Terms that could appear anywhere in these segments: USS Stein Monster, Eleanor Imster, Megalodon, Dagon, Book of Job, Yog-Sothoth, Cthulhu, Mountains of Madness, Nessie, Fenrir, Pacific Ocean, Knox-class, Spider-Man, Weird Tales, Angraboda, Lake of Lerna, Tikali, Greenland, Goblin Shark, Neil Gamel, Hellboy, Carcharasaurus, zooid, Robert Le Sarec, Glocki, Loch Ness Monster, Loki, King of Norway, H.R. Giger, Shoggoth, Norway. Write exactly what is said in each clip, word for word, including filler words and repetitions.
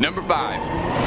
Number five,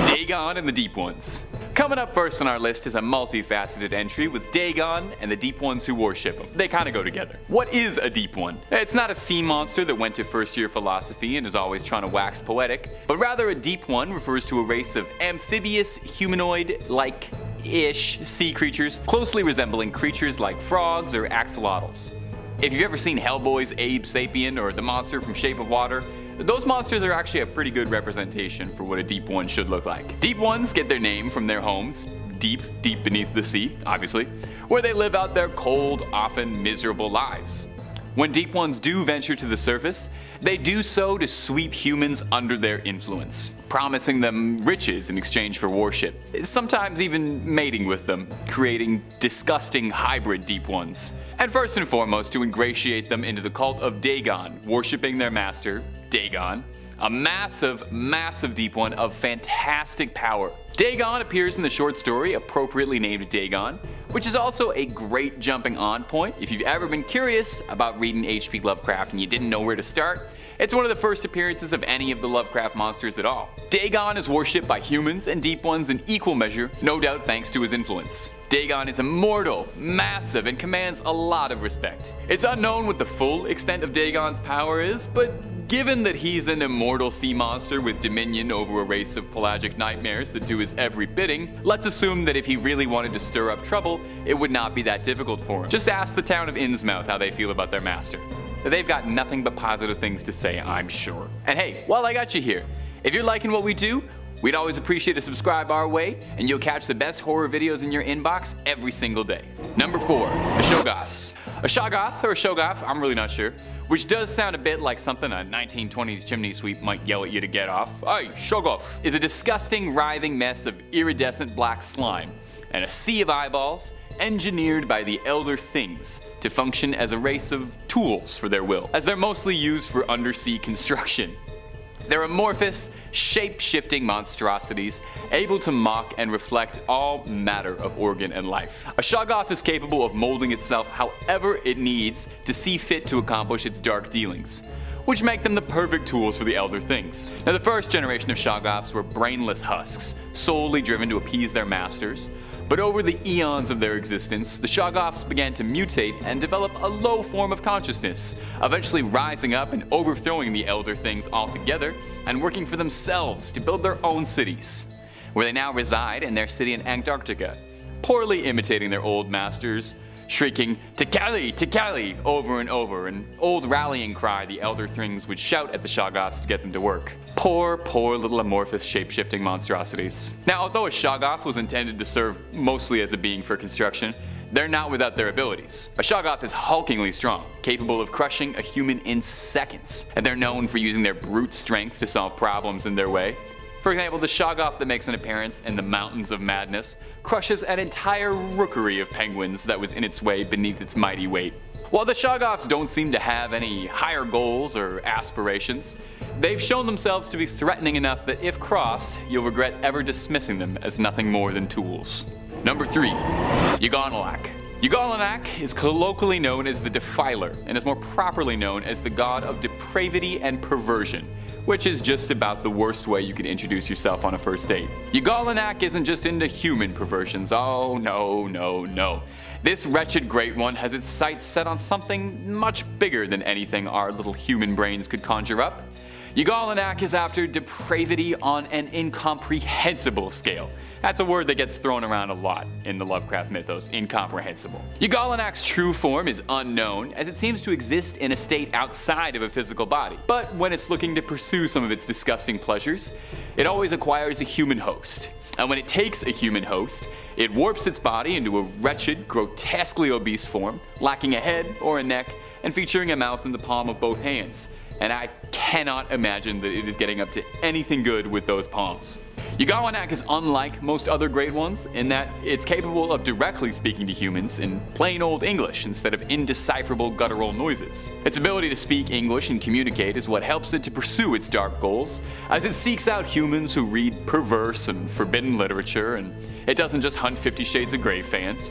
Dagon and the Deep Ones. Coming up first on our list is a multifaceted entry with Dagon and the Deep Ones who worship him. They kinda go together. What is a Deep One? It's not a sea monster that went to first year philosophy and is always trying to wax poetic, but rather a Deep One refers to a race of amphibious, humanoid-like-ish sea creatures closely resembling creatures like frogs or axolotls. If you've ever seen Hellboy's Abe Sapien or the monster from Shape of Water, those monsters are actually a pretty good representation for what a Deep One should look like. Deep Ones get their name from their homes, deep, deep beneath the sea, obviously, where they live out their cold, often miserable lives. When Deep Ones do venture to the surface, they do so to sweep humans under their influence, promising them riches in exchange for worship, sometimes even mating with them, creating disgusting hybrid Deep Ones, and first and foremost to ingratiate them into the cult of Dagon, worshipping their master, Dagon, a massive, massive Deep One of fantastic power. Dagon appears in the short story appropriately named Dagon, which is also a great jumping on point if you've ever been curious about reading H P Lovecraft and you didn't know where to start. It's one of the first appearances of any of the Lovecraft monsters at all. Dagon is worshipped by humans and Deep Ones in equal measure, no doubt thanks to his influence. Dagon is immortal, massive, and commands a lot of respect. It's unknown what the full extent of Dagon's power is, but given that he's an immortal sea monster with dominion over a race of pelagic nightmares that do his every bidding, let's assume that if he really wanted to stir up trouble, it would not be that difficult for him. Just ask the town of Innsmouth how they feel about their master. They've got nothing but positive things to say, I'm sure. And hey, while I got you here, if you're liking what we do, we'd always appreciate a subscribe our way, and you'll catch the best horror videos in your inbox every single day. Number four, the Shoggoths. A Shoggoth or a Shoggoth, I'm really not sure, which does sound a bit like something a nineteen twenties chimney sweep might yell at you to get off. Hey, Shoggoth is a disgusting, writhing mess of iridescent black slime and a sea of eyeballs engineered by the Elder Things to function as a race of tools for their will, as they're mostly used for undersea construction. They're amorphous, shape-shifting monstrosities, able to mock and reflect all matter of organ and life. A Shoggoth is capable of molding itself however it needs to see fit to accomplish its dark dealings, which make them the perfect tools for the Elder Things. Now, the first generation of Shoggoths were brainless husks, solely driven to appease their masters, but over the eons of their existence, the Shoggoths began to mutate and develop a low form of consciousness, eventually rising up and overthrowing the Elder Things altogether and working for themselves to build their own cities, where they now reside in their city in Antarctica, poorly imitating their old masters, shrieking "Tikali, Tikali" over and over, an old rallying cry the Elder Things would shout at the Shoggoths to get them to work. Poor, poor little amorphous shape-shifting monstrosities. Now, although a Shoggoth was intended to serve mostly as a being for construction, they're not without their abilities. A Shoggoth is hulkingly strong, capable of crushing a human in seconds, and they're known for using their brute strength to solve problems in their way. For example, the Shoggoth that makes an appearance in the Mountains of Madness crushes an entire rookery of penguins that was in its way beneath its mighty weight. While the Shoggoths don't seem to have any higher goals or aspirations, they've shown themselves to be threatening enough that if crossed, you'll regret ever dismissing them as nothing more than tools. Number three, Yagawanak. Yugoloth is colloquially known as the Defiler and is more properly known as the god of depravity and perversion, which is just about the worst way you can introduce yourself on a first date. Yugoloth isn't just into human perversions, oh no, no, no. This wretched great one has its sights set on something much bigger than anything our little human brains could conjure up. Yugoloth is after depravity on an incomprehensible scale. That's a word that gets thrown around a lot in the Lovecraft mythos, incomprehensible. Yugoloth's true form is unknown, as it seems to exist in a state outside of a physical body. But when it's looking to pursue some of its disgusting pleasures, it always acquires a human host. And when it takes a human host, it warps its body into a wretched, grotesquely obese form, lacking a head or a neck, and featuring a mouth in the palm of both hands. And I cannot imagine that it is getting up to anything good with those palms. Yagawanak is unlike most other Great Ones in that it's capable of directly speaking to humans in plain old English instead of indecipherable guttural noises. Its ability to speak English and communicate is what helps it to pursue its dark goals, as it seeks out humans who read perverse and forbidden literature, and it doesn't just hunt Fifty Shades of Grey fans.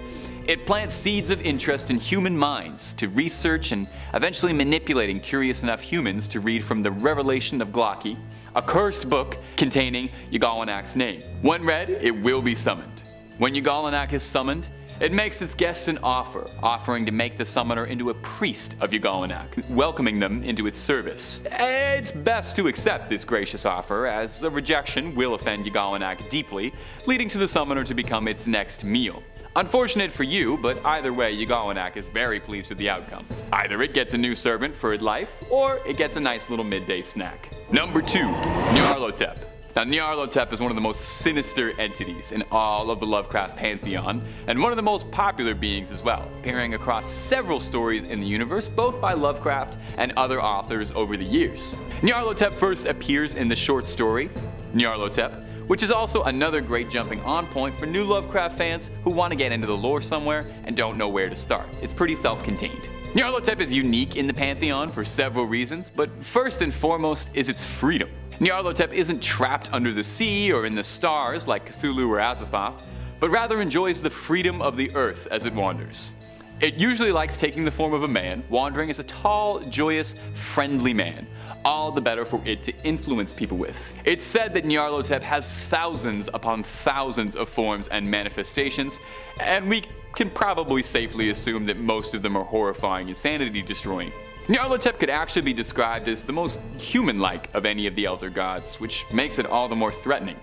It plants seeds of interest in human minds to research and eventually manipulating curious enough humans to read from The Revelation of Glocki, a cursed book containing Yagawanak's name. When read, it will be summoned. When Yugoloth is summoned, it makes its guest an offer, offering to make the summoner into a priest of Yugoloth, welcoming them into its service. It's best to accept this gracious offer, as a rejection will offend Yugoloth deeply, leading to the summoner to become its next meal. Unfortunate for you, but either way, Yugoloth is very pleased with the outcome. Either it gets a new servant for life, or it gets a nice little midday snack. Number two, Nyarlathotep. Now, Nyarlathotep is one of the most sinister entities in all of the Lovecraft pantheon, and one of the most popular beings as well, appearing across several stories in the universe, both by Lovecraft and other authors over the years. Nyarlathotep first appears in the short story, Nyarlathotep, which is also another great jumping on point for new Lovecraft fans who want to get into the lore somewhere and don't know where to start. It's pretty self-contained. Nyarlathotep is unique in the pantheon for several reasons, but first and foremost is its freedom. Nyarlathotep isn't trapped under the sea or in the stars like Cthulhu or Azathoth, but rather enjoys the freedom of the earth as it wanders. It usually likes taking the form of a man, wandering as a tall, joyous, friendly man, all the better for it to influence people with. It's said that Nyarlathotep has thousands upon thousands of forms and manifestations, and we can probably safely assume that most of them are horrifying, insanity-destroying. Nyarlathotep could actually be described as the most human-like of any of the Elder Gods, which makes it all the more threatening.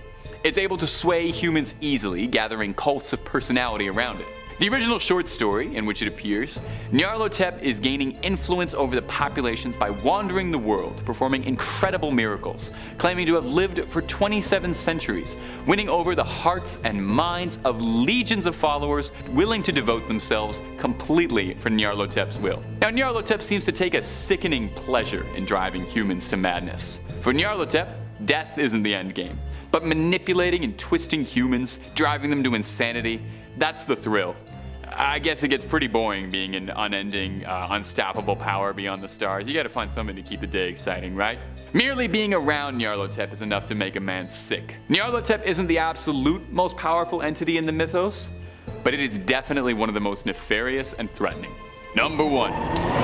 It's able to sway humans easily, gathering cults of personality around it. The original short story, in which it appears, Nyarlathotep is gaining influence over the populations by wandering the world, performing incredible miracles, claiming to have lived for twenty-seven centuries, winning over the hearts and minds of legions of followers willing to devote themselves completely for Nyarlathotep's will. Now, Nyarlathotep seems to take a sickening pleasure in driving humans to madness. For Nyarlathotep, death isn't the end game, but manipulating and twisting humans, driving them to insanity, that's the thrill. I guess it gets pretty boring being an unending, uh, unstoppable power beyond the stars. You gotta find something to keep the day exciting, right? Merely being around Nyarlathotep is enough to make a man sick. Nyarlathotep isn't the absolute most powerful entity in the mythos, but it is definitely one of the most nefarious and threatening. Number one,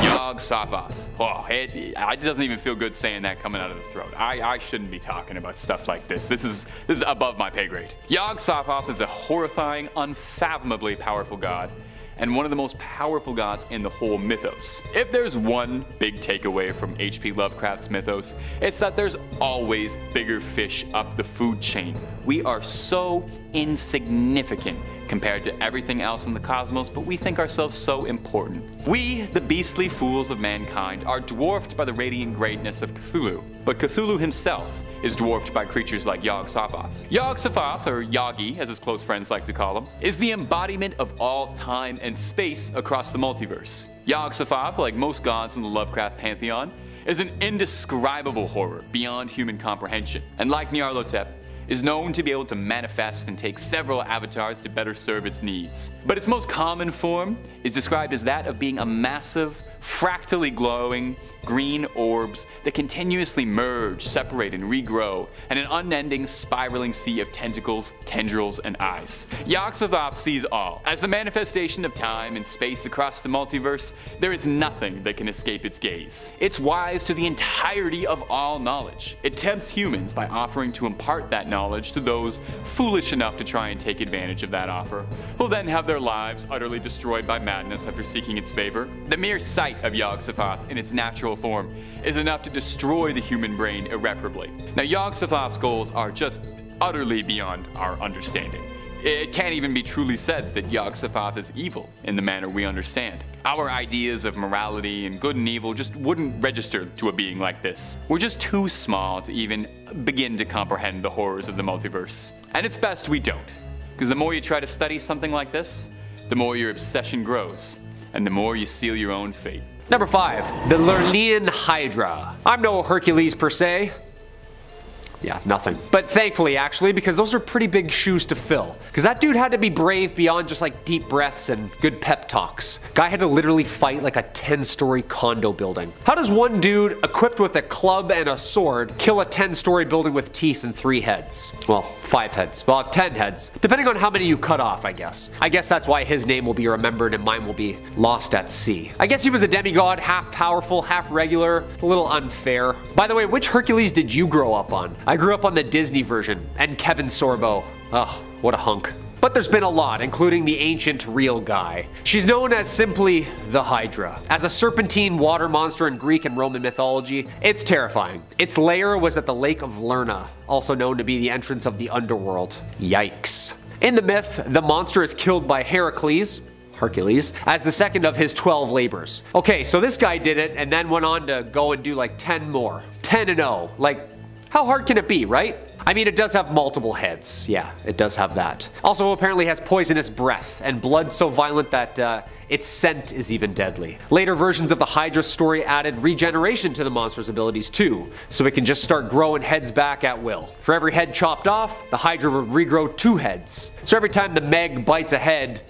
Yog-Sothoth. Oh, it, it doesn't even feel good saying that coming out of the throat. I, I shouldn't be talking about stuff like this. This is, this is above my pay grade. Yog-Sothoth is a horrifying, unfathomably powerful god, and one of the most powerful gods in the whole mythos. If there's one big takeaway from H P Lovecraft's mythos, it's that there's always bigger fish up the food chain. We are so insignificant compared to everything else in the cosmos, but we think ourselves so important. We, the beastly fools of mankind, are dwarfed by the radiant greatness of Cthulhu, but Cthulhu himself is dwarfed by creatures like Yog-Sothoth. Yog-Sothoth, or Yagi as his close friends like to call him, is the embodiment of all time and space across the multiverse. Yog-Sothoth, like most gods in the Lovecraft pantheon, is an indescribable horror beyond human comprehension, and like Nyarlathotep, is known to be able to manifest and take several avatars to better serve its needs. But its most common form is described as that of being a massive, fractally glowing green orbs that continuously merge, separate, and regrow in an unending, spiraling sea of tentacles, tendrils, and eyes. Yog-Sothoth sees all. As the manifestation of time and space across the multiverse, there is nothing that can escape its gaze. It's wise to the entirety of all knowledge. It tempts humans by offering to impart that knowledge to those foolish enough to try and take advantage of that offer, who'll then have their lives utterly destroyed by madness after seeking its favor. The mere sight of Yog-Sothoth in its natural form is enough to destroy the human brain irreparably. Now, Yog-Sothoth's goals are just utterly beyond our understanding. It can't even be truly said that Yog-Sothoth is evil in the manner we understand. Our ideas of morality and good and evil just wouldn't register to a being like this. We're just too small to even begin to comprehend the horrors of the multiverse. And it's best we don't, because the more you try to study something like this, the more your obsession grows, and the more you seal your own fate. Number five, the Lernaean Hydra. I'm no Hercules per se, Yeah, nothing. But thankfully, actually, because those are pretty big shoes to fill. Because that dude had to be brave beyond just like deep breaths and good pep talks. Guy had to literally fight like a ten-story condo building. How does one dude equipped with a club and a sword kill a ten-story building with teeth and three heads? Well, five heads. Well, ten heads. Depending on how many you cut off, I guess. I guess that's why his name will be remembered and mine will be lost at sea. I guess he was a demigod, half powerful, half regular. A little unfair. By the way, which Hercules did you grow up on? I grew up on the Disney version, and Kevin Sorbo. Ugh, what a hunk. But there's been a lot, including the ancient real guy. She's known as simply the Hydra. As a serpentine water monster in Greek and Roman mythology, it's terrifying. Its lair was at the Lake of Lerna, also known to be the entrance of the underworld. Yikes. In the myth, the monster is killed by Heracles, Hercules, as the second of his twelve labors. Okay, so this guy did it, and then went on to go and do like ten more. ten and oh, like, how hard can it be, right? I mean, it does have multiple heads. Yeah, it does have that. Also, apparently has poisonous breath and blood so violent that uh, its scent is even deadly. Later versions of the Hydra story added regeneration to the monster's abilities too, so it can just start growing heads back at will. For every head chopped off, the Hydra would regrow two heads. So every time the Meg bites a head,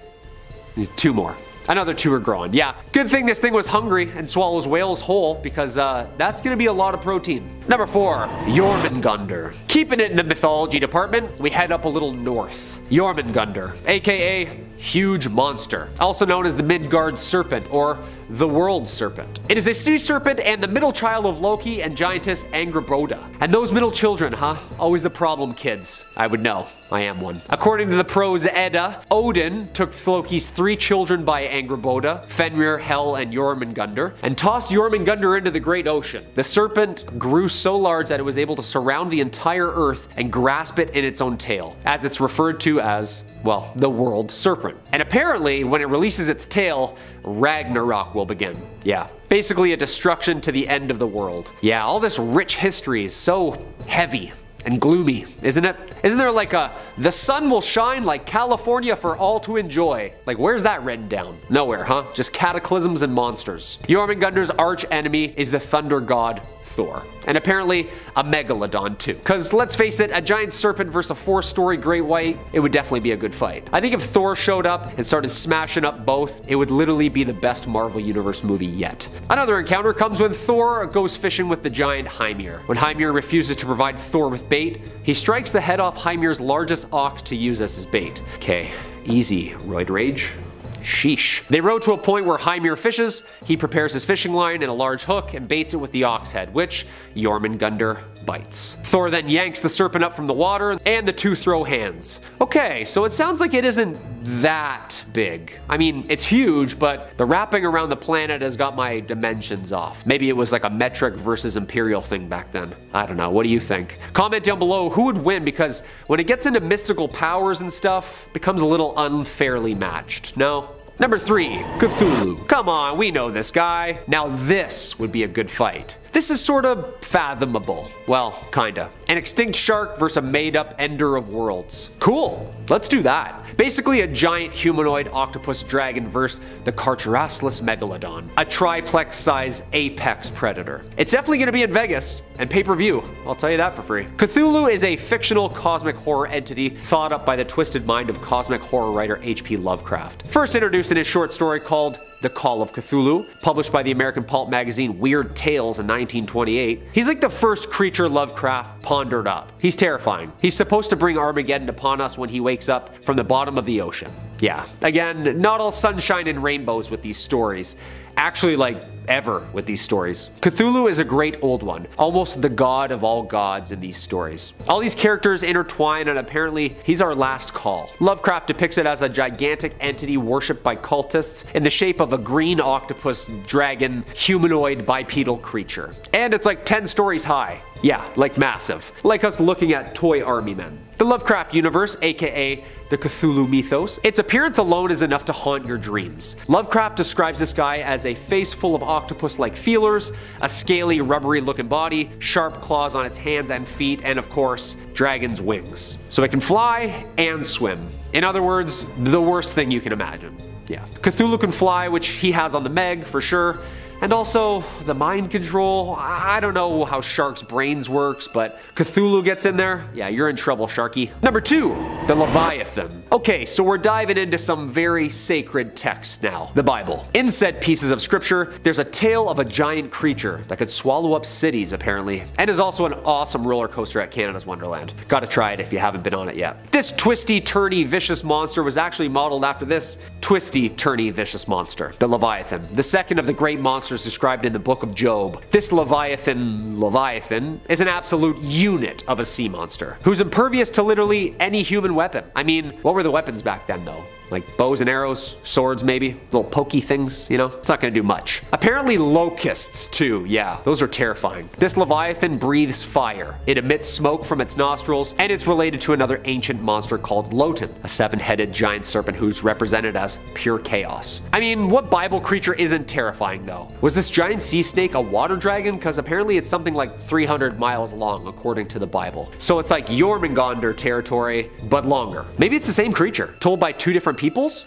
there's two more. Another two are growing, yeah. Good thing this thing was hungry and swallows whales whole, because uh, that's gonna be a lot of protein. Number four, Jormungandr. Keeping it in the mythology department, we head up a little north. Jormungandr, aka Huge Monster, also known as the Midgard Serpent or the World Serpent. It is a sea serpent and the middle child of Loki and giantess Angraboda. And those middle children, huh? Always the problem kids. I would know. I am one. According to the Prose Edda, Odin took Loki's three children by Angraboda, Fenrir, Hel, and Jormungandr, and tossed Jormungandr into the great ocean. The serpent grew so large that it was able to surround the entire earth and grasp it in its own tail, as it's referred to as, well, the World Serpent. And apparently, when it releases its tail, Ragnarok will begin. Yeah. Basically a destruction to the end of the world. Yeah, all this rich history is so heavy and gloomy, isn't it? Isn't there like a, the sun will shine like California for all to enjoy? Like, where's that written down? Nowhere, huh? Just cataclysms and monsters. Jormungandr's arch enemy is the thunder god Thor, and apparently a Megalodon too. Cause let's face it, a giant serpent versus a four-story great white, it would definitely be a good fight. I think if Thor showed up and started smashing up both, it would literally be the best Marvel Universe movie yet. Another encounter comes when Thor goes fishing with the giant Hymir. When Hymir refuses to provide Thor with bait, he strikes the head off Hymir's largest ox to use as his bait. Okay, easy, roid rage. Sheesh. They row to a point where Hymir fishes. He prepares his fishing line and a large hook and baits it with the ox head, which Jormungandr bites. Thor then yanks the serpent up from the water and the two throw hands. Okay, so it sounds like it isn't that big. I mean, it's huge, but the wrapping around the planet has got my dimensions off. Maybe it was like a metric versus imperial thing back then. I don't know, what do you think? Comment down below who would win, because when it gets into mystical powers and stuff, it becomes a little unfairly matched, no? Number three, Cthulhu. Come on, we know this guy. Now this would be a good fight. This is sort of fathomable. Well, kinda. An extinct shark versus a made-up ender of worlds. Cool, let's do that. Basically a giant humanoid octopus dragon versus the Carcharasaurus Megalodon, a triplex-sized apex predator. It's definitely gonna be in Vegas and pay-per-view, I'll tell you that for free. Cthulhu is a fictional cosmic horror entity thought up by the twisted mind of cosmic horror writer H P Lovecraft. First introduced in his short story called The Call of Cthulhu, published by the American pulp magazine Weird Tales in nineteen twenty-eight. He's like the first creature Lovecraft pondered up. He's terrifying. He's supposed to bring Armageddon upon us when he wakes up from the bottom of the ocean. Yeah, again, not all sunshine and rainbows with these stories. Actually, like, ever with these stories. Cthulhu is a great old one, almost the god of all gods in these stories. All these characters intertwine, and apparently he's our last call. Lovecraft depicts it as a gigantic entity worshipped by cultists in the shape of a green octopus dragon humanoid bipedal creature. And it's like ten stories high. Yeah, like massive. Like us looking at toy army men. The Lovecraft universe, aka the Cthulhu mythos, its appearance alone is enough to haunt your dreams. Lovecraft describes this guy as a face full of octopus-like feelers, a scaly, rubbery-looking body, sharp claws on its hands and feet, and of course, dragon's wings. So it can fly and swim. In other words, the worst thing you can imagine. Yeah. Cthulhu can fly, which he has on the Meg, for sure. And also, the mind control. I don't know how sharks' brains works, but Cthulhu gets in there. Yeah, you're in trouble, Sharky. Number two, the Leviathan. Okay, so we're diving into some very sacred texts now, the Bible. In said pieces of scripture, there's a tale of a giant creature that could swallow up cities, apparently, and is also an awesome roller coaster at Canada's Wonderland. Gotta try it if you haven't been on it yet. This twisty, turny, vicious monster was actually modeled after this twisty, turny, vicious monster, the Leviathan, the second of the great monsters described in the book of Job. This Leviathan, Leviathan, is an absolute unit of a sea monster, who's impervious to literally any human weapon. I mean, what were the weapons back then though? Like bows and arrows, swords maybe, little pokey things, you know? It's not gonna do much. Apparently locusts too, yeah, those are terrifying. This Leviathan breathes fire, it emits smoke from its nostrils, and it's related to another ancient monster called Lotan, a seven-headed giant serpent who's represented as pure chaos. I mean, what Bible creature isn't terrifying though? Was this giant sea snake a water dragon? Because apparently it's something like three hundred miles long according to the Bible. So it's like Jormungandr territory, but longer. Maybe it's the same creature, told by two different peoples?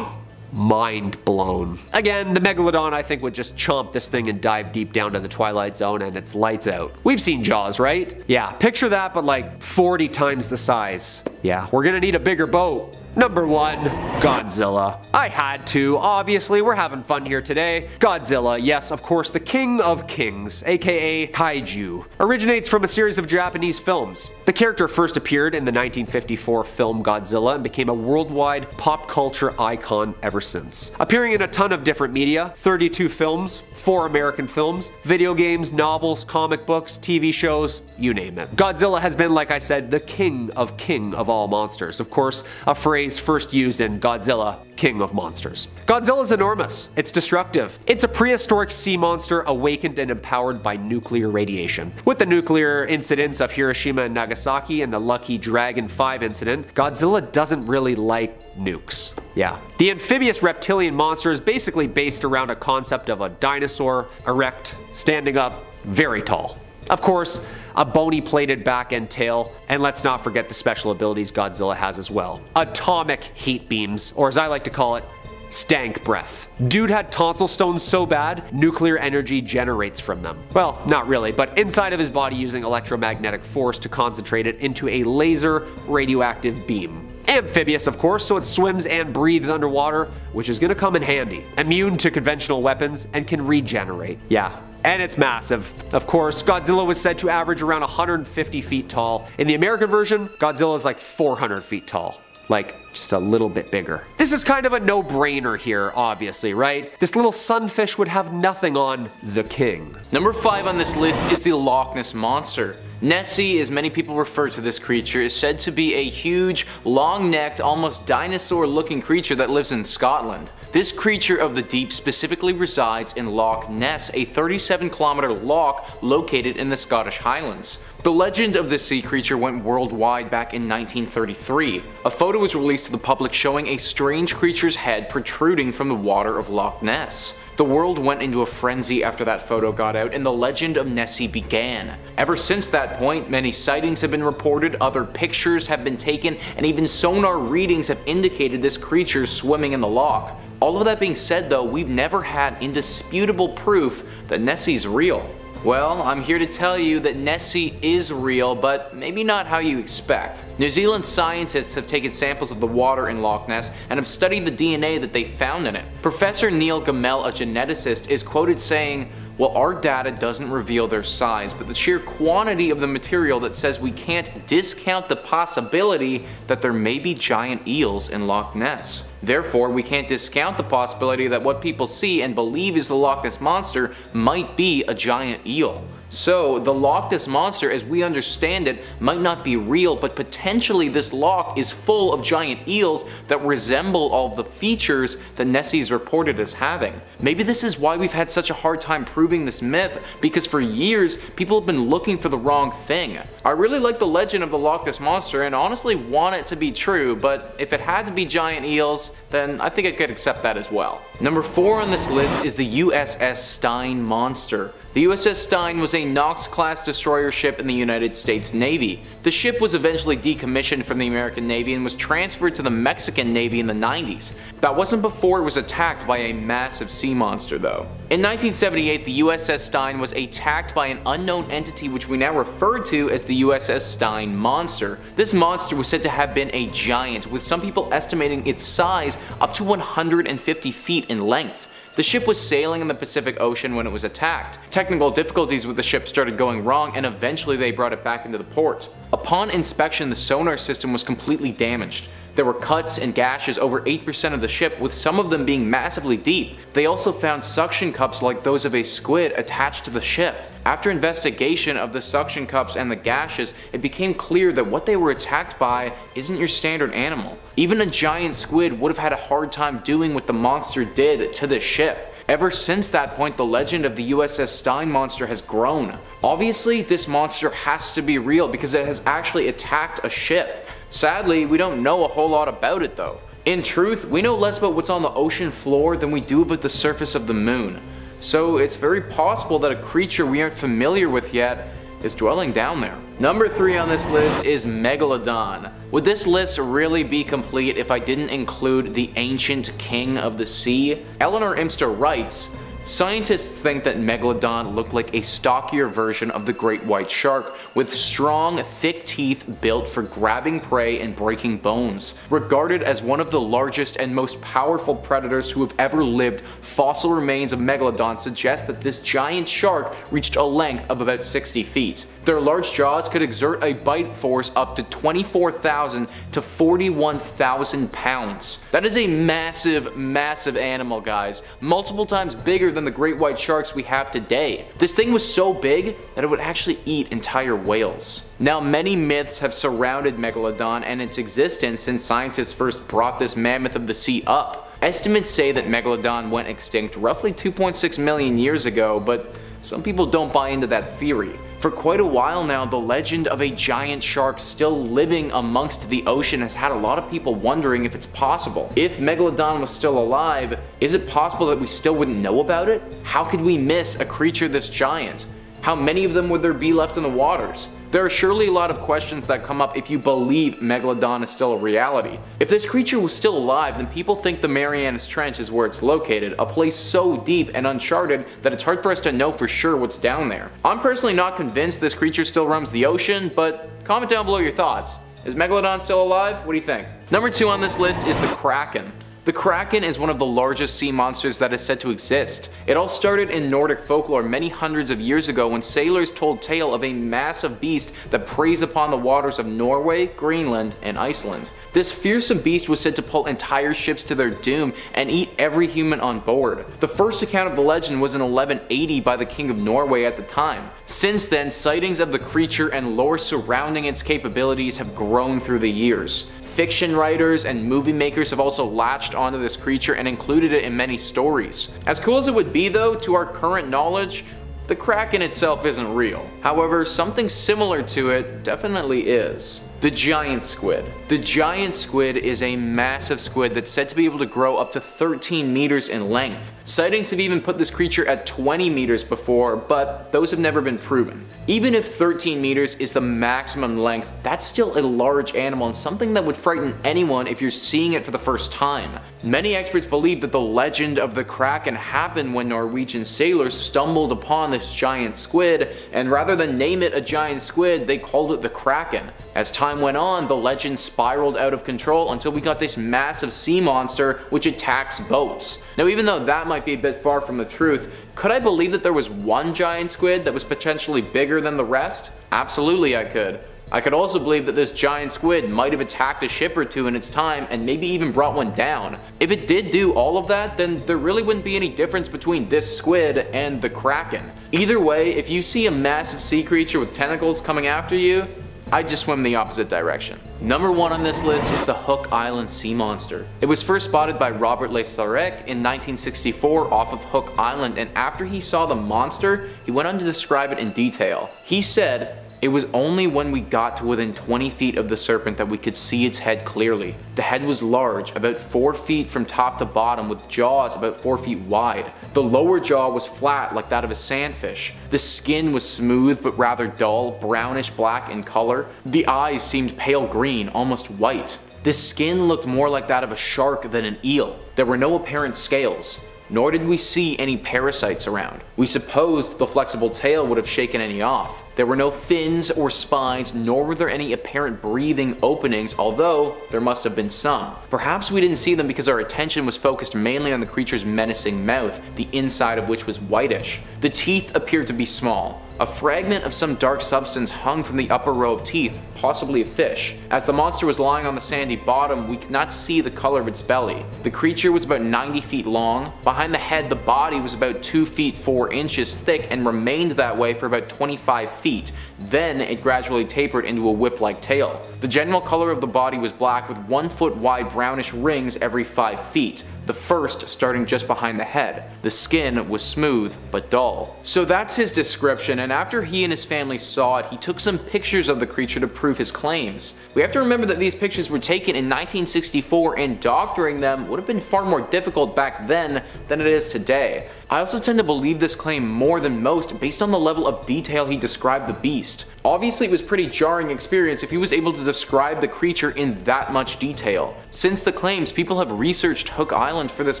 Mind blown. Again, the Megalodon I think would just chomp this thing and dive deep down to the Twilight Zone and it's lights out. We've seen Jaws, right? Yeah, picture that but like forty times the size. Yeah, we're gonna need a bigger boat. Number one, Godzilla. I had to, obviously, we're having fun here today. Godzilla, yes, of course, the king of kings, aka kaiju, originates from a series of Japanese films. The character first appeared in the nineteen fifty-four film Godzilla and became a worldwide pop culture icon ever since. Appearing in a ton of different media, thirty-two films, four American films, video games, novels, comic books, T V shows, you name it. Godzilla has been, like I said, the king of king of all monsters. Of course, a phrase first used in Godzilla, King of Monsters. Godzilla's enormous, it's destructive. It's a prehistoric sea monster awakened and empowered by nuclear radiation. With the nuclear incidents of Hiroshima and Nagasaki and the Lucky Dragon five incident, Godzilla doesn't really like nukes. Yeah. The amphibious reptilian monster is basically based around a concept of a dinosaur, erect, standing up, very tall. Of course, a bony plated back and tail, and let's not forget the special abilities Godzilla has as well. Atomic heat beams, or as I like to call it, stank breath. Dude had tonsil stones so bad, nuclear energy generates from them. Well, not really, but inside of his body using electromagnetic force to concentrate it into a laser radioactive beam. Amphibious, of course, so it swims and breathes underwater, which is gonna come in handy. Immune to conventional weapons and can regenerate. Yeah. And it's massive. Of course, Godzilla was said to average around one hundred fifty feet tall. In the American version, Godzilla is like four hundred feet tall. Like, just a little bit bigger. This is kind of a no-brainer here, obviously, right? This little sunfish would have nothing on the king. Number five on this list is the Loch Ness Monster. Nessie, as many people refer to this creature, is said to be a huge, long-necked, almost dinosaur-looking creature that lives in Scotland. This creature of the deep specifically resides in Loch Ness, a thirty-seven kilometer loch located in the Scottish Highlands. The legend of this sea creature went worldwide back in nineteen thirty-three. A photo was released to the public showing a strange creature's head protruding from the water of Loch Ness. The world went into a frenzy after that photo got out and the legend of Nessie began. Ever since that point, many sightings have been reported, other pictures have been taken, and even sonar readings have indicated this creature swimming in the loch. All of that being said though, we've never had indisputable proof that Nessie's real. Well, I'm here to tell you that Nessie is real, but maybe not how you expect. New Zealand scientists have taken samples of the water in Loch Ness and have studied the D N A that they found in it. Professor Neil Gamel, a geneticist, is quoted saying, "Well, our data doesn't reveal their size, but the sheer quantity of the material that says we can't discount the possibility that there may be giant eels in Loch Ness. Therefore, we can't discount the possibility that what people see and believe is the Loch Ness Monster might be a giant eel." So, the Loch Ness Monster, as we understand it, might not be real, but potentially this loch is full of giant eels that resemble all the features that Nessie's reported as having. Maybe this is why we've had such a hard time proving this myth, because for years, people have been looking for the wrong thing. I really like the legend of the Loch Ness Monster and honestly want it to be true, but if it had to be giant eels, then I think I could accept that as well. Number four on this list is the U S S Stein Monster. The U S S Stein was a Knox-class destroyer ship in the United States Navy. The ship was eventually decommissioned from the American Navy and was transferred to the Mexican Navy in the nineties. That wasn't before it was attacked by a massive sea monster though. In nineteen seventy-eight, the U S S Stein was attacked by an unknown entity which we now refer to as the U S S Stein Monster. This monster was said to have been a giant, with some people estimating its size up to one hundred fifty feet in length. The ship was sailing in the Pacific Ocean when it was attacked. Technical difficulties with the ship started going wrong, and eventually they brought it back into the port. Upon inspection, the sonar system was completely damaged. There were cuts and gashes over eight percent of the ship, with some of them being massively deep. They also found suction cups like those of a squid attached to the ship. After investigation of the suction cups and the gashes, it became clear that what they were attacked by isn't your standard animal. Even a giant squid would have had a hard time doing what the monster did to the ship. Ever since that point, the legend of the U S S Stein Monster has grown. Obviously, this monster has to be real because it has actually attacked a ship. Sadly, we don't know a whole lot about it though. In truth, we know less about what's on the ocean floor than we do about the surface of the moon. So it's very possible that a creature we aren't familiar with yet is dwelling down there. Number three on this list is Megalodon. Would this list really be complete if I didn't include the ancient king of the sea? Eleanor Imster writes, "Scientists think that Megalodon looked like a stockier version of the great white shark, with strong, thick teeth built for grabbing prey and breaking bones. Regarded as one of the largest and most powerful predators who have ever lived, fossil remains of Megalodon suggest that this giant shark reached a length of about sixty feet. Their large jaws could exert a bite force up to twenty-four thousand to forty-one thousand pounds. That is a massive, massive animal, guys. Multiple times bigger than the great white sharks we have today. This thing was so big that it would actually eat entire whales. Now, many myths have surrounded Megalodon and its existence since scientists first brought this mammoth of the sea up. Estimates say that Megalodon went extinct roughly two point six million years ago, but some people don't buy into that theory. For quite a while now, the legend of a giant shark still living amongst the ocean has had a lot of people wondering if it's possible. If Megalodon was still alive, is it possible that we still wouldn't know about it? How could we miss a creature this giant? How many of them would there be left in the waters? There are surely a lot of questions that come up if you believe Megalodon is still a reality. If this creature was still alive, then people think the Marianas Trench is where it's located, a place so deep and uncharted that it's hard for us to know for sure what's down there. I'm personally not convinced this creature still roams the ocean, but comment down below your thoughts. Is Megalodon still alive? What do you think? Number two on this list is the Kraken. The Kraken is one of the largest sea monsters that is said to exist. It all started in Nordic folklore many hundreds of years ago when sailors told tale of a massive beast that preys upon the waters of Norway, Greenland, and Iceland. This fearsome beast was said to pull entire ships to their doom and eat every human on board. The first account of the legend was in eleven eighty by the King of Norway at the time. Since then, sightings of the creature and lore surrounding its capabilities have grown through the years. Fiction writers and movie makers have also latched onto this creature and included it in many stories. As cool as it would be though, to our current knowledge, the Kraken itself isn't real. However, something similar to it definitely is. The giant squid. The giant squid is a massive squid that's said to be able to grow up to thirteen meters in length. Sightings have even put this creature at twenty meters before, but those have never been proven. Even if thirteen meters is the maximum length, that's still a large animal and something that would frighten anyone if you're seeing it for the first time. Many experts believe that the legend of the Kraken happened when Norwegian sailors stumbled upon this giant squid, and rather than name it a giant squid, they called it the Kraken. As time Time went on, the legend spiraled out of control until we got this massive sea monster which attacks boats. Now, even though that might be a bit far from the truth, could I believe that there was one giant squid that was potentially bigger than the rest? Absolutely I could. I could also believe that this giant squid might have attacked a ship or two in its time and maybe even brought one down. If it did do all of that, then there really wouldn't be any difference between this squid and the Kraken. Either way, if you see a massive sea creature with tentacles coming after you, I'd just swim the opposite direction. Number one on this list is the Hook Island sea monster. It was first spotted by Robert Le Sarec in nineteen sixty-four off of Hook Island, and after he saw the monster, he went on to describe it in detail. He said, It was only when we got to within twenty feet of the serpent that we could see its head clearly. The head was large, about four feet from top to bottom, with jaws about four feet wide. The lower jaw was flat like that of a sandfish. The skin was smooth but rather dull, brownish black in color. The eyes seemed pale green, almost white. The skin looked more like that of a shark than an eel. There were no apparent scales, nor did we see any parasites around. We supposed the flexible tail would have shaken any off. There were no fins or spines, nor were there any apparent breathing openings, although there must have been some. Perhaps we didn't see them because our attention was focused mainly on the creature's menacing mouth, the inside of which was whitish. The teeth appeared to be small. A fragment of some dark substance hung from the upper row of teeth, possibly a fish. As the monster was lying on the sandy bottom, we could not see the color of its belly. The creature was about ninety feet long. Behind the head, the body was about two feet four inches thick and remained that way for about twenty-five feet. Then it gradually tapered into a whip-like tail. The general color of the body was black with one foot wide brownish rings every five feet, the first starting just behind the head. The skin was smooth but dull. So that's his description, and after he and his family saw it, he took some pictures of the creature to prove his claims. We have to remember that these pictures were taken in nineteen sixty-four, and doctoring them would have been far more difficult back then than it is today. I also tend to believe this claim more than most based on the level of detail he described the beast. Obviously it was a pretty jarring experience if he was able to describe the creature in that much detail. Since the claims, people have researched Hook Island for this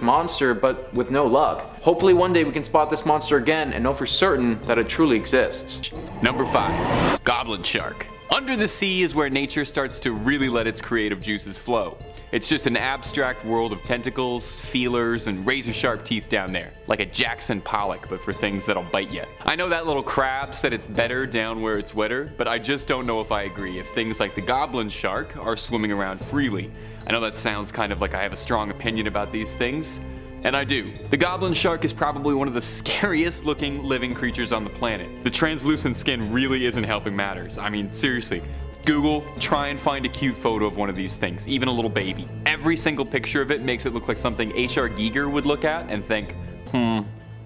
monster, but with no luck. Hopefully one day we can spot this monster again and know for certain that it truly exists. Number five. Goblin Shark. Under the sea is where nature starts to really let its creative juices flow. It's just an abstract world of tentacles, feelers, and razor-sharp teeth down there. Like a Jackson Pollock, but for things that'll bite you. I know that little crab said it's better down where it's wetter, but I just don't know if I agree if things like the goblin shark are swimming around freely. I know that sounds kind of like I have a strong opinion about these things, and I do. The goblin shark is probably one of the scariest looking living creatures on the planet. The translucent skin really isn't helping matters. I mean, seriously. Google, try and find a cute photo of one of these things, even a little baby. Every single picture of it makes it look like something H R Giger would look at and think, hmm,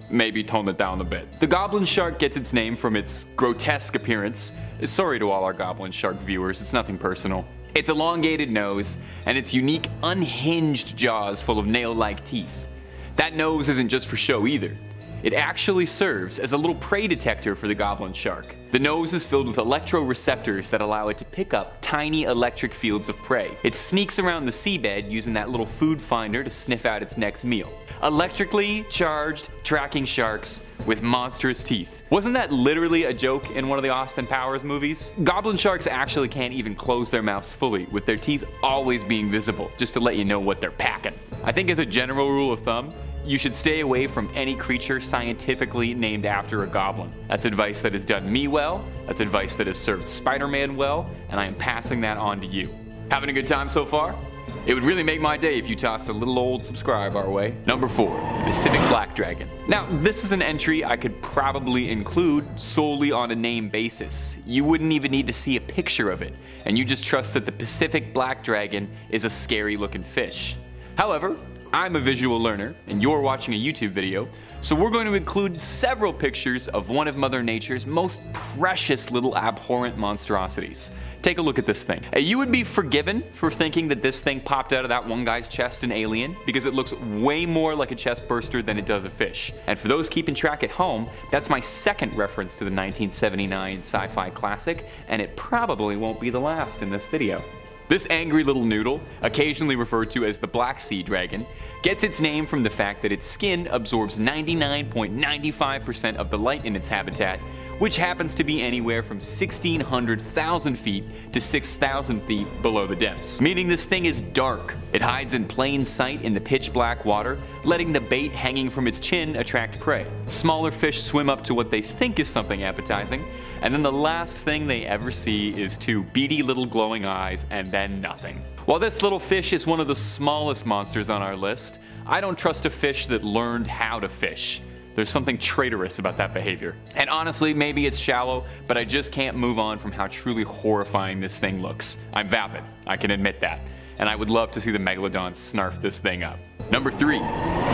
maybe tone it down a bit. The goblin shark gets its name from its grotesque appearance. Sorry to all our goblin shark viewers, it's nothing personal. Its elongated nose and its unique unhinged jaws full of nail-like teeth. That nose isn't just for show either. It actually serves as a little prey detector for the goblin shark. The nose is filled with electroreceptors that allow it to pick up tiny electric fields of prey. It sneaks around the seabed using that little food finder to sniff out its next meal. Electrically charged tracking sharks with monstrous teeth. Wasn't that literally a joke in one of the Austin Powers movies? Goblin sharks actually can't even close their mouths fully, with their teeth always being visible, just to let you know what they're packing. I think as a general rule of thumb, you should stay away from any creature scientifically named after a goblin. That's advice that has done me well, that's advice that has served Spider-Man well, and I am passing that on to you. Having a good time so far? It would really make my day if you tossed a little old subscribe our way. Number four. Pacific Black Dragon. Now, this is an entry I could probably include solely on a name basis. You wouldn't even need to see a picture of it, and you just trust that the Pacific Black Dragon is a scary looking fish. However, I'm a visual learner, and you're watching a YouTube video, so we're going to include several pictures of one of Mother Nature's most precious little abhorrent monstrosities. Take a look at this thing. You would be forgiven for thinking that this thing popped out of that one guy's chest in Alien, because it looks way more like a chest burster than it does a fish. And for those keeping track at home, that's my second reference to the nineteen seventy-nine sci-fi classic, and it probably won't be the last in this video. This angry little noodle, occasionally referred to as the Black Sea Dragon, gets its name from the fact that its skin absorbs ninety-nine point nine five percent of the light in its habitat, which happens to be anywhere from sixteen hundred thousand feet to six thousand feet below the depths. Meaning this thing is dark. It hides in plain sight in the pitch black water, letting the bait hanging from its chin attract prey. Smaller fish swim up to what they think is something appetizing, and then the last thing they ever see is two beady little glowing eyes and then nothing. While this little fish is one of the smallest monsters on our list, I don't trust a fish that learned how to fish. There's something traitorous about that behavior. And honestly, maybe it's shallow, but I just can't move on from how truly horrifying this thing looks. I'm vapid, I can admit that. And I would love to see the Megalodon snarf this thing up. Number three.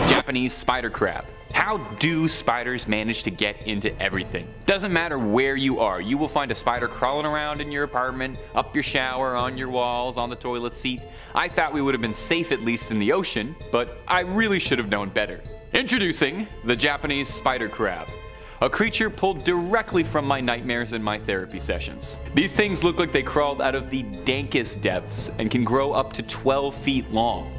Japanese Spider Crab. How do spiders manage to get into everything? Doesn't matter where you are, you will find a spider crawling around in your apartment, up your shower, on your walls, on the toilet seat. I thought we would have been safe at least in the ocean, but I really should have known better. Introducing the Japanese spider crab. A creature pulled directly from my nightmares and my therapy sessions. These things look like they crawled out of the dankest depths and can grow up to twelve feet long.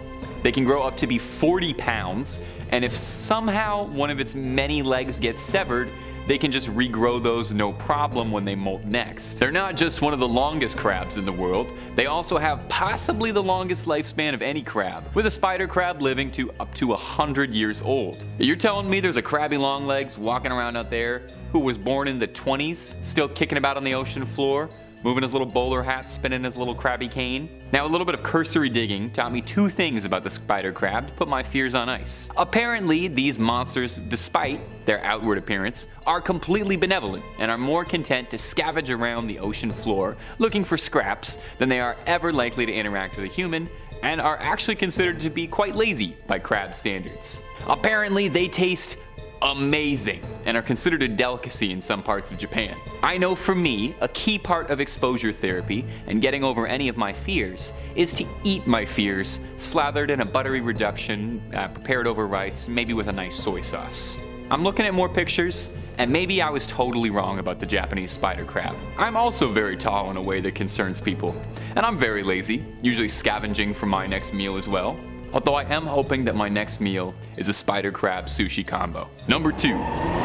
They can grow up to be forty pounds, and if somehow one of its many legs gets severed, they can just regrow those no problem when they molt next. They're not just one of the longest crabs in the world, they also have possibly the longest lifespan of any crab, with a spider crab living to up to one hundred years old. You're telling me there's a crabby longlegs walking around out there who was born in the twenties, still kicking about on the ocean floor, moving his little bowler hat, spinning his little crabby cane? Now, a little bit of cursory digging taught me two things about the spider crab to put my fears on ice. Apparently, these monsters, despite their outward appearance, are completely benevolent and are more content to scavenge around the ocean floor looking for scraps than they are ever likely to interact with a human, and are actually considered to be quite lazy by crab standards. Apparently, they taste amazing and are considered a delicacy in some parts of Japan. I know for me, a key part of exposure therapy and getting over any of my fears is to eat my fears slathered in a buttery reduction, uh, prepared over rice, maybe with a nice soy sauce. I'm looking at more pictures, and maybe I was totally wrong about the Japanese spider crab. I'm also very tall in a way that concerns people, and I'm very lazy, usually scavenging for my next meal as well. Although I am hoping that my next meal is a spider crab sushi combo. Number two,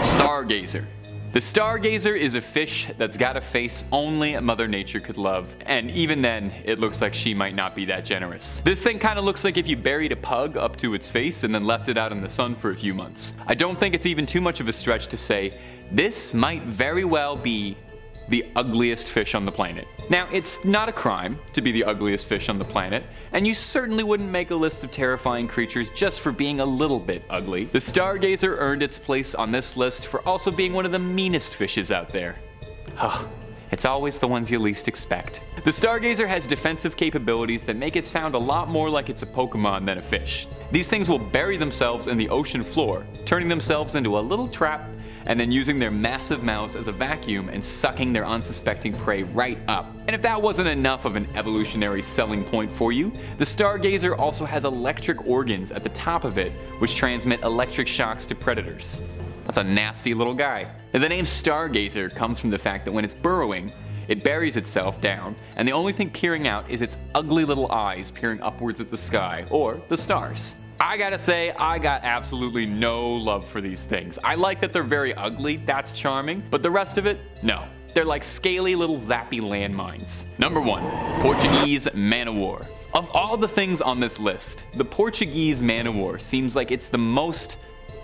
stargazer. The stargazer is a fish that's got a face only Mother Nature could love, and even then, it looks like she might not be that generous. This thing kinda looks like if you buried a pug up to its face and then left it out in the sun for a few months. I don't think it's even too much of a stretch to say, this might very well be the ugliest fish on the planet. Now, it's not a crime to be the ugliest fish on the planet, and you certainly wouldn't make a list of terrifying creatures just for being a little bit ugly. The stargazer earned its place on this list for also being one of the meanest fishes out there. Ugh. It's always the ones you least expect. The stargazer has defensive capabilities that make it sound a lot more like it's a Pokemon than a fish. These things will bury themselves in the ocean floor, turning themselves into a little trap and then using their massive mouths as a vacuum and sucking their unsuspecting prey right up. And if that wasn't enough of an evolutionary selling point for you, the stargazer also has electric organs at the top of it, which transmit electric shocks to predators. That's a nasty little guy. And the name stargazer comes from the fact that when it's burrowing, it buries itself down, and the only thing peering out is its ugly little eyes peering upwards at the sky, or the stars. I gotta say, I got absolutely no love for these things. I like that they're very ugly, that's charming, but the rest of it, no. They're like scaly little zappy landmines. Number one, Portuguese man-o-war. Of all the things on this list, the Portuguese man-o-war seems like it's the most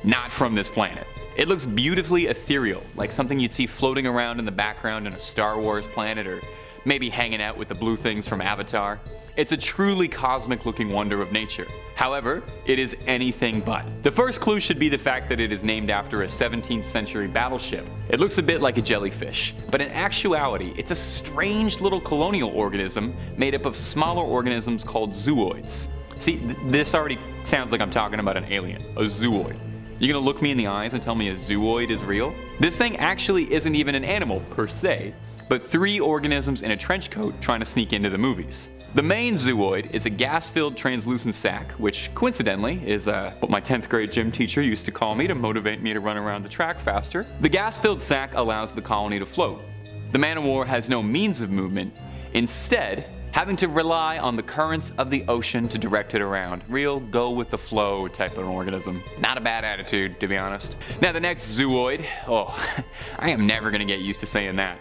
not from this planet. It looks beautifully ethereal, like something you'd see floating around in the background in a Star Wars planet, or maybe hanging out with the blue things from Avatar. It's a truly cosmic looking wonder of nature. However, it is anything but. The first clue should be the fact that it is named after a seventeenth century battleship. It looks a bit like a jellyfish, but in actuality, it's a strange little colonial organism made up of smaller organisms called zooids. See, th this already sounds like I'm talking about an alien, a zooid. You're gonna look me in the eyes and tell me a zooid is real? This thing actually isn't even an animal per se, but three organisms in a trench coat trying to sneak into the movies. The main zooid is a gas-filled translucent sac, which coincidentally is uh, what my tenth grade gym teacher used to call me to motivate me to run around the track faster. The gas-filled sac allows the colony to float. The man-o-war has no means of movement, instead having to rely on the currents of the ocean to direct it around. Real go with the flow type of organism. Not a bad attitude, to be honest. Now the next zooid, oh, I am never gonna get used to saying that,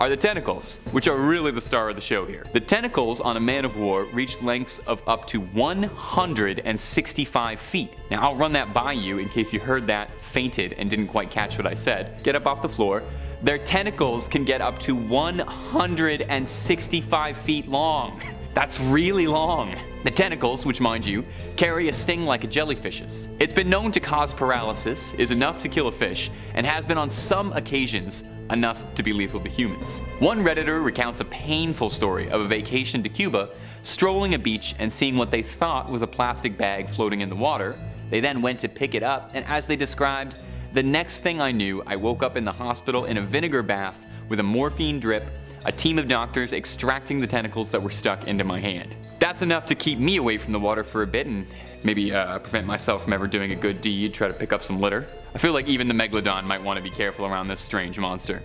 are the tentacles, which are really the star of the show here. The tentacles on a man-of-war reach lengths of up to one hundred sixty-five feet. Now I'll run that by you in case you heard that, fainted, and didn't quite catch what I said. Get up off the floor. Their tentacles can get up to one hundred sixty-five feet long. That's really long. The tentacles, which mind you, carry a sting like a jellyfish's. It's been known to cause paralysis, is enough to kill a fish, and has been on some occasions enough to be lethal to humans. One Redditor recounts a painful story of a vacation to Cuba, strolling a beach and seeing what they thought was a plastic bag floating in the water, They then went to pick it up, and as they described, the next thing I knew, I woke up in the hospital in a vinegar bath with a morphine drip, a team of doctors extracting the tentacles that were stuck into my hand. That's enough to keep me away from the water for a bit and maybe uh, prevent myself from ever doing a good deed, try to pick up some litter. I feel like even the Megalodon might want to be careful around this strange monster.